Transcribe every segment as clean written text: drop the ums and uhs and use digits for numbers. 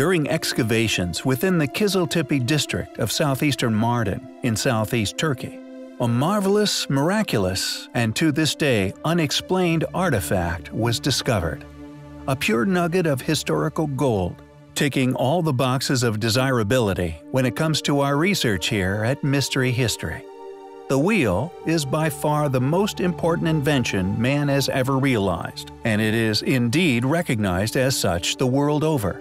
During excavations within the Kiziltipi district of southeastern Mardin in southeast Turkey, a marvelous, miraculous, and to this day unexplained artifact was discovered. A pure nugget of historical gold, ticking all the boxes of desirability when it comes to our research here at Mystery History. The wheel is by far the most important invention man has ever realized, and it is indeed recognized as such the world over.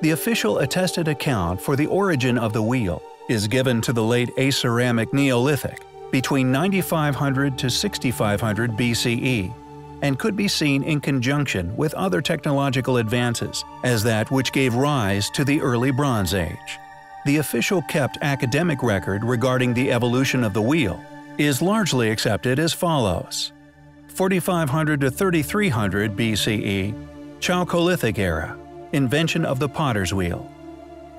The official attested account for the origin of the wheel is given to the late Aceramic Neolithic between 9500 to 6500 BCE, and could be seen in conjunction with other technological advances as that which gave rise to the early Bronze Age. The official kept academic record regarding the evolution of the wheel is largely accepted as follows. 4500 to 3300 BCE, Chalcolithic Era, invention of the potter's wheel.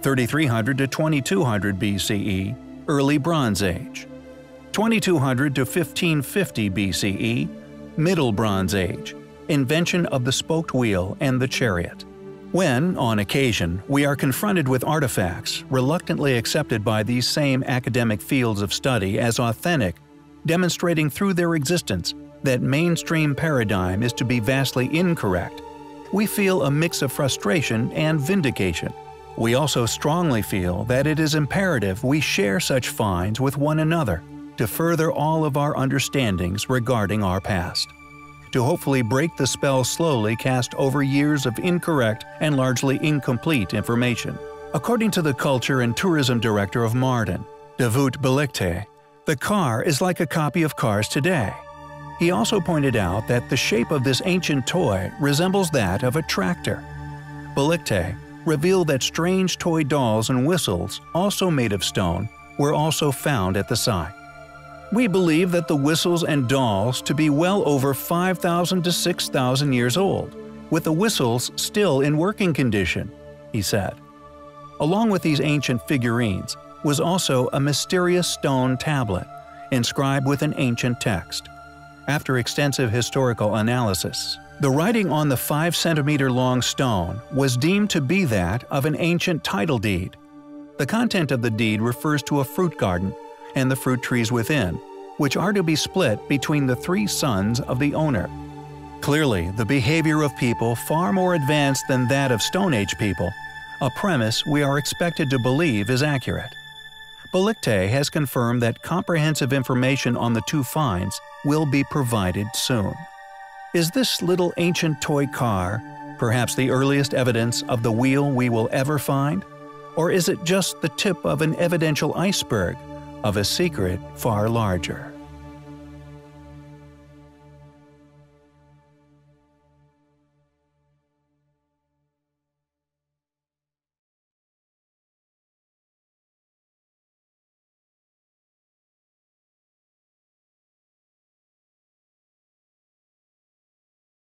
3300 to 2200 BCE, Early Bronze Age. 2200 to 1550 BCE, Middle Bronze Age, invention of the spoked wheel and the chariot. When, on occasion, we are confronted with artifacts reluctantly accepted by these same academic fields of study as authentic, demonstrating through their existence that mainstream paradigm is to be vastly incorrect, we feel a mix of frustration and vindication. We also strongly feel that it is imperative we share such finds with one another to further all of our understandings regarding our past, to hopefully break the spell slowly cast over years of incorrect and largely incomplete information. According to the culture and tourism director of Mardin, Davut Belikte, the car is like a copy of cars today. He also pointed out that the shape of this ancient toy resembles that of a tractor. Beliktay revealed that strange toy dolls and whistles, also made of stone, were also found at the site. We believe that the whistles and dolls to be well over 5,000 to 6,000 years old, with the whistles still in working condition, he said. Along with these ancient figurines was also a mysterious stone tablet inscribed with an ancient text. After extensive historical analysis, the writing on the 5-centimeter-long stone was deemed to be that of an ancient title deed. The content of the deed refers to a fruit garden and the fruit trees within, which are to be split between the 3 sons of the owner. Clearly, the behavior of people far more advanced than that of Stone Age people, a premise we are expected to believe is accurate. Beliktay has confirmed that comprehensive information on the 2 finds will be provided soon. Is this little ancient toy car perhaps the earliest evidence of the wheel we will ever find? Or is it just the tip of an evidential iceberg of a secret far larger?